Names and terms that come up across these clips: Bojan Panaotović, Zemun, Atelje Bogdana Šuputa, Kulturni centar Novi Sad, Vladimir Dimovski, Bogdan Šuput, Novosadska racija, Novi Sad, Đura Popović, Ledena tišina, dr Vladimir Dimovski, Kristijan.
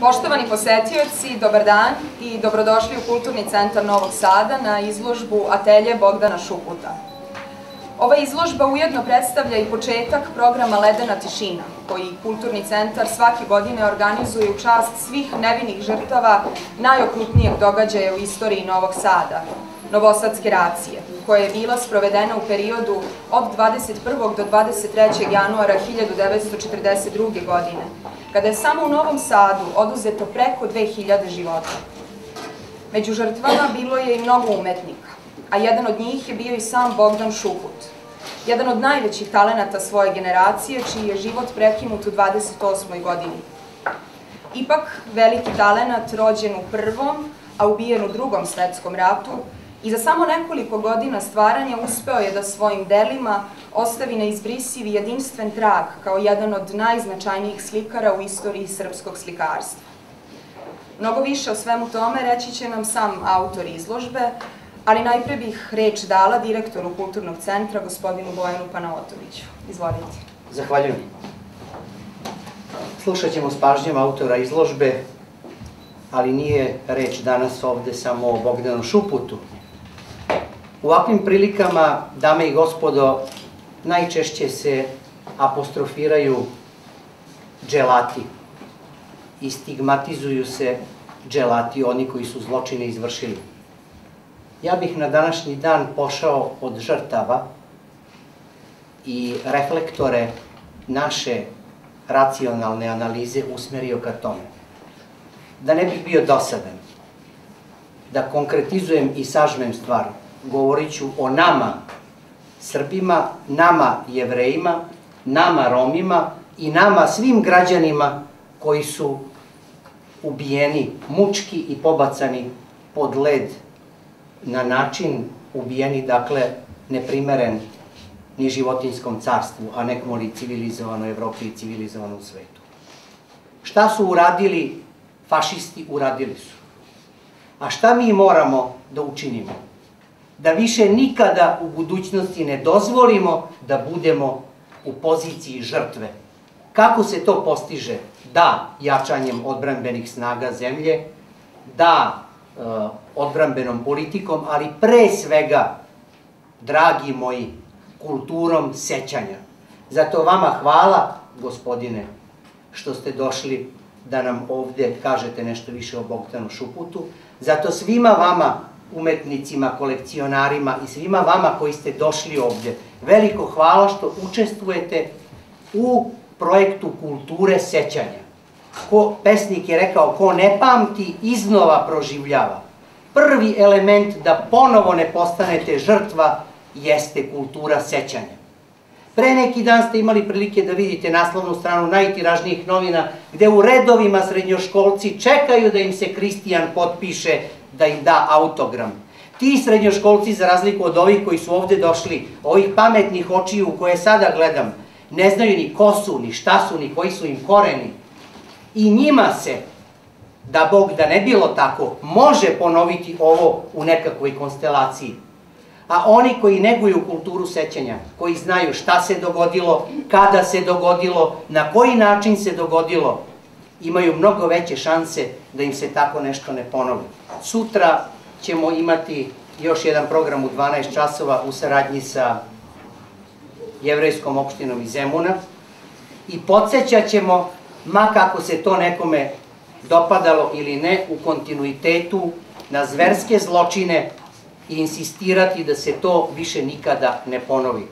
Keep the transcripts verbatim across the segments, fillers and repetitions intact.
Poštovani posetioci, dobar dan i dobrodošli u Kulturni centar Novog Sada na izložbu Atelje Bogdana Šuputa. Ova izložba ujedno predstavlja i početak programa Ledena tišina, koji Kulturni centar svake godine organizuje u čast svih nevinih žrtava najokrutnijeg događaja u istoriji Novog Sada, Novosadske racije, koja je bila sprovedena u periodu od dvadeset prvog do dvadeset trećeg januara hiljadu devetsto četrdeset druge godine, kada je samo u Novom Sadu oduzeto preko dve hiljade života. Među žrtvama bilo je i mnogo umetnika, a jedan od njih je bio i sam Bogdan Šuput, jedan od najvećih talenata svoje generacije, čiji je život prekinut u dvadeset osmoj godini. Ipak, veliki talenat rođen u prvom, a ubijen u drugom svetskom ratu, i za samo nekoliko godina stvaranja uspeo je da svojim delima ostavi neizbrisiv i jedinstven trag kao jedan od najznačajnijih slikara u istoriji srpskog slikarstva. Mnogo više o svemu tome reći će nam sam autor izložbe, ali najpre bih reč dala direktoru Kulturnog centra, gospodinu Bojanu Panaotoviću. Izvolite. Zahvaljujem. Slušat ćemo s pažnjom autora izložbe, ali nije reč danas ovde samo o Bogdanu Šuputu. U ovakvim prilikama, dame i gospodo, najčešće se apostrofiraju dželati i stigmatizuju se dželati, oni koji su zločine izvršili. Ja bih na današnji dan pošao od žrtava i reflektore naše racionalne analize usmerio ka tome. Da ne bih bio dosadan, da konkretizujem i sažmem stvar, govorit ću o nama, Srbima, nama Jevrejima, nama Romima i nama svim građanima koji su ubijeni mučki i pobacani pod led na način ubijeni, dakle, neprimeren ni životinskom carstvu, a nekoli civilizovanoj Evropi i civilizovanom svetu. Šta su uradili? Fašisti uradili su. A šta mi moramo da učinimo? Da više nikada u budućnosti ne dozvolimo da budemo u poziciji žrtve. Kako se to postiže? Da, jačanjem odbrambenih snaga zemlje, da, odbrambenom politikom, ali pre svega, dragi moji, kulturom sećanja. Zato vama hvala, gospodine, što ste došli da nam ovde kažete nešto više o Bogdanu Šuputu. Zato svima vama, umetnicima, kolekcionarima i svima vama koji ste došli ovde, veliko hvala što učestvujete u projektu kulture sećanja. Pesnik je rekao, ko ne pamti, iznova proživljava. Prvi element da ponovo ne postanete žrtva jeste kultura sećanja. Pre neki dan ste imali prilike da vidite naslovnu stranu najtiražnijih novina, gde u redovima srednjoškolci čekaju da im se Kristijan potpiše, da im da autogram. Ti srednjoškolci, za razliku od ovih koji su ovde došli, ovih pametnih očiju u koje sada gledam, ne znaju ni ko su, ni šta su, ni koji su im koreni. I njima se, da Bog da ne bilo tako, može ponoviti ovo u nekakvoj konstelaciji. A oni koji neguju kulturu sećanja, koji znaju šta se dogodilo, kada se dogodilo, na koji način se dogodilo, imaju mnogo veće šanse da im se tako nešto ne ponovi. Sutra ćemo imati još jedan program u dvanaest časova u saradnji sa Jevrejskom opštinom iz Zemuna i podsjećat ćemo, ma kako se to nekome dopadalo ili ne, u kontinuitetu na zverske zločine i insistirati da se to više nikada ne ponovi.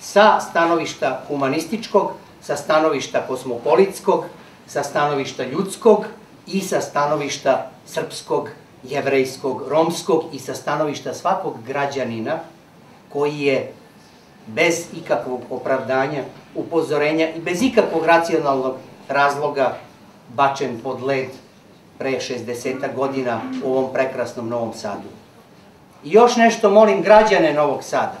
Sa stanovišta humanističkog, sa stanovišta kosmopolitskog, sa stanovišta ljudskog i sa stanovišta srpskog, jevrejskog, romskog i sa stanovišta svakog građanina koji je bez ikakvog opravdanja, upozorenja i bez ikakvog racionalnog razloga bačen pod led pre šezdeset godina u ovom prekrasnom Novom Sadu. I još nešto molim građane Novog Sada.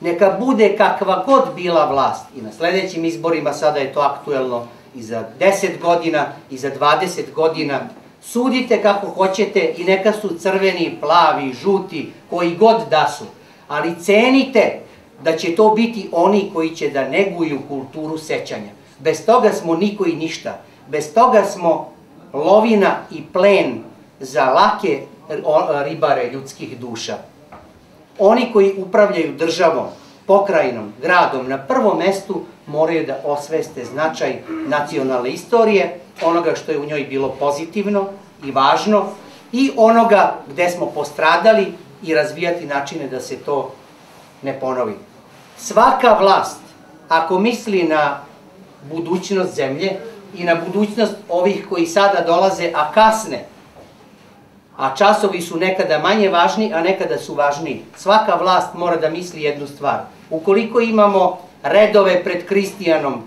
Neka bude kakva god bila vlast i na sledećim izborima, sada je to aktuelno i za deset godina i za dvadeset godina, sudite kako hoćete i neka su crveni, plavi, žuti, koji god da su, ali cenite da će to biti oni koji će da neguju kulturu sećanja. Bez toga smo niko i ništa. Bez toga smo lovina i plen za lake ribare ljudskih duša. Oni koji upravljaju državom, pokrajinom, gradom, na prvom mestu moraju da osveste značaj nacionalne istorije, onoga što je u njoj bilo pozitivno i važno i onoga gde smo postradali i razvijati načine da se to ne ponovi. Svaka vlast, ako misli na budućnost zemlje i na budućnost ovih koji sada dolaze, a kasne, a časovi su nekada manje važni, a nekada su važniji. Svaka vlast mora da misli jednu stvar. Ukoliko imamo redove pred Kristijanom,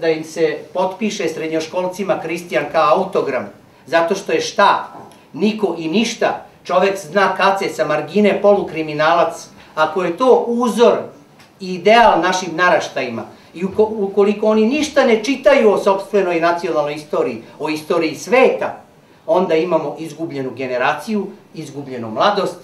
da im se potpiše srednjoškolcima Kristijan kao autogram, zato što je šta, niko i ništa, čovek zna kad se sa margine polukriminalac, ako je to uzor i ideal našim naraštajima, i ukoliko oni ništa ne čitaju o sopstvenoj nacionalnoj istoriji, o istoriji sveta, onda imamo izgubljenu generaciju, izgubljenu mladost,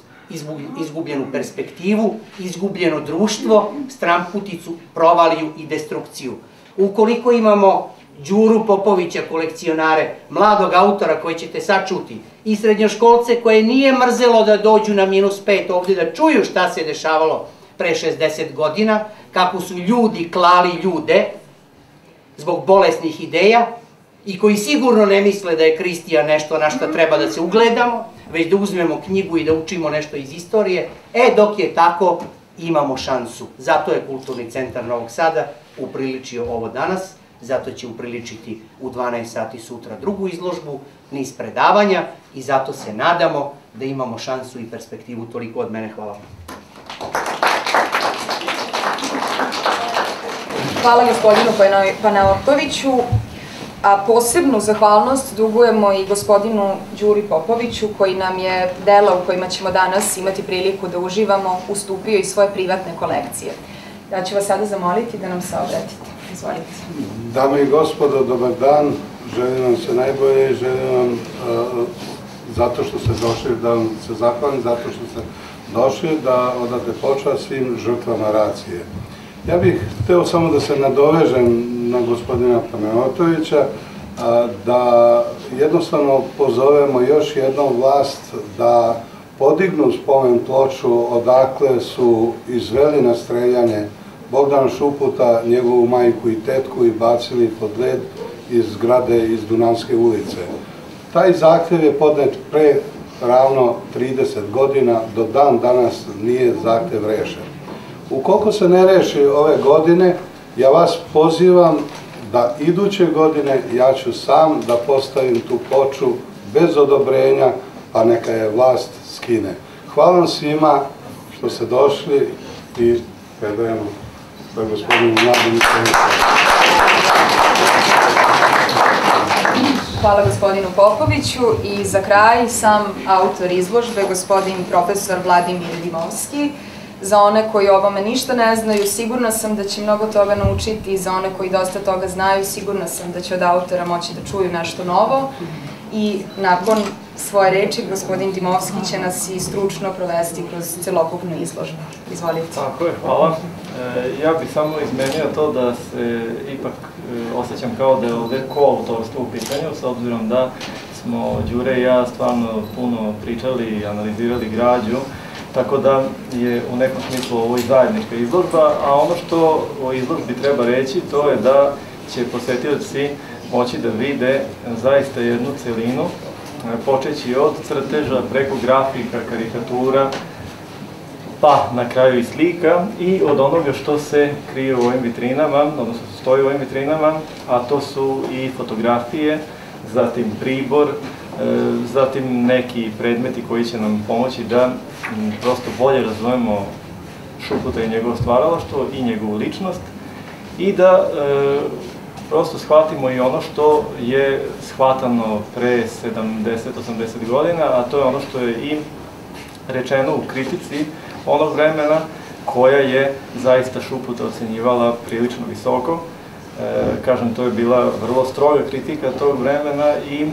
izgubljenu perspektivu, izgubljeno društvo, stramputicu, provaliju i destrukciju. Ukoliko imamo Đuru Popovića, kolekcionare, mladog autora koje ćete sad čuti, i srednjoškolce koje nije mrzelo da dođu na minus pet ovde da čuju šta se dešavalo pre šezdeset godina, kako su ljudi klali ljude zbog bolesnih ideja, i koji sigurno ne misle da je Kristijan nešto na što treba da se ugledamo, već da uzmemo knjigu i da učimo nešto iz istorije, e dok je tako imamo šansu. Zato je Kulturni centar Novog Sada upriličio ovo danas, zato će upriličiti u dvanaest sati sutra drugu izložbu, niz predavanja i zato se nadamo da imamo šansu i perspektivu. Toliko od mene, hvala. Hvala gospodinu Panaotoviću. A posebnu zahvalnost dugujemo i gospodinu Đuri Popoviću, koji nam je dela u kojima ćemo danas imati priliku da uživamo, ustupio i svoje privatne kolekcije. Ja ću vas sada zamoliti da nam se obratite. Izvolite. Dame i gospodo, dobar dan. Želim vam se najbolje i želim vam, zato što ste došli, da vam se zahvalim, zato što ste došli, da odate počast svim žrtvama racije. Ja bih hteo samo da se nadovežem na gospodina Panaotovića, da jednostavno pozovemo još jednom vlast da podignu spomen ploču odakle su izveli na streljanje Bogdana Šuputa, njegovu majku i tetku, i bacili pod led iz zgrade iz Dunavske ulice. Taj zahtev je podnet pre ravno trideset godina, do dan danas nije zahtev rešen. Ukoliko se ne reši ove godine, ja vas pozivam da iduće godine ja ću sam da postavim tu ploču bez odobrenja, pa neka je vlast skine. Hvala vam svima što ste došli i predajemo za gospodinu Vladimiru Dimovskom. Hvala gospodinu Popoviću i za kraj sam autor izložbe, gospodin profesor Vladimir Dimovski. Za one koji o ovome ništa ne znaju, sigurna sam da će mnogo toga naučiti, i za one koji dosta toga znaju, sigurna sam da će od autora moći da čuju nešto novo. I nakon svoje reči, gospodin Dimovski će nas i stručno provesti kroz celokupnu izložbu. Izvolite. Tako je, hvala. Ja bih samo izmenio to da se ipak osjećam kao da je ovde koautorstvo u pitanju, s obzirom da smo Đure i ja stvarno puno pričali i analizirali građu, tako da je u nekom smislu ovo i zajednička izložba, a ono što o izložbi treba reći, to je da će posetioci moći da vide zaista jednu celinu, počeći od crteža, preko grafika, karikatura, pa na kraju i slika, i od onoga što se krije u ovim vitrinama, odnosno stoji u ovim vitrinama, a to su i fotografije, zatim pribor, zatim neki predmeti koji će nam pomoći da prosto bolje razumemo Šuputa i njegovo stvaralaštvo i njegovu ličnost, i da prosto shvatimo i ono što je shvatano pre sedamdeset do osamdeset godina, a to je ono što je i rečeno u kritici onog vremena, koja je zaista Šuputa ocenjivala prilično visoko. Kažem, to je bila vrlo stroga kritika tog vremena i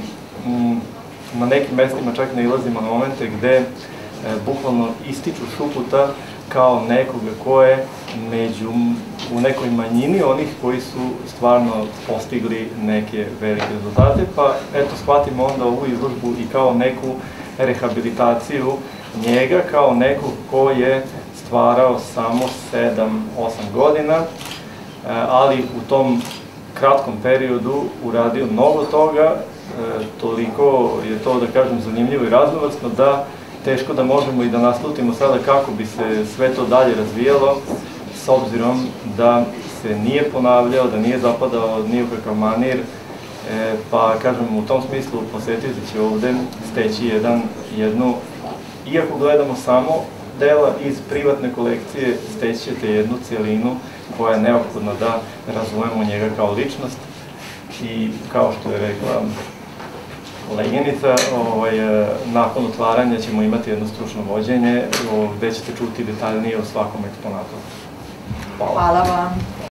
na nekim mestima čak ne ilazimo na momente gde bukvalno ističu Šuputa kao nekoga ko je među, u nekoj manjini onih koji su stvarno postigli neke velike rezultate, pa eto shvatimo onda ovu izložbu i kao neku rehabilitaciju njega, kao nekog ko je stvarao samo sedam do osam godina, ali u tom kratkom periodu uradio mnogo toga, toliko je to, da kažem, zanimljivo i raznovrsno da teško da možemo i da naslutimo sada kako bi se sve to dalje razvijalo, s obzirom da se nije ponavljao, da nije zapadao ni u kakav manir, pa kažem u tom smislu posetioci će ovde steći jedan, jednu, iako gledamo samo dela iz privatne kolekcije, steći ćete jednu cijelinu koja je neophodna da razumemo njega kao ličnost i kao što je rekla koleginica, nakon otvaranja ćemo imati jedno stručno vođenje gde ćete čuti detaljnije o svakom eksponatu. Hvala. Hvala vam.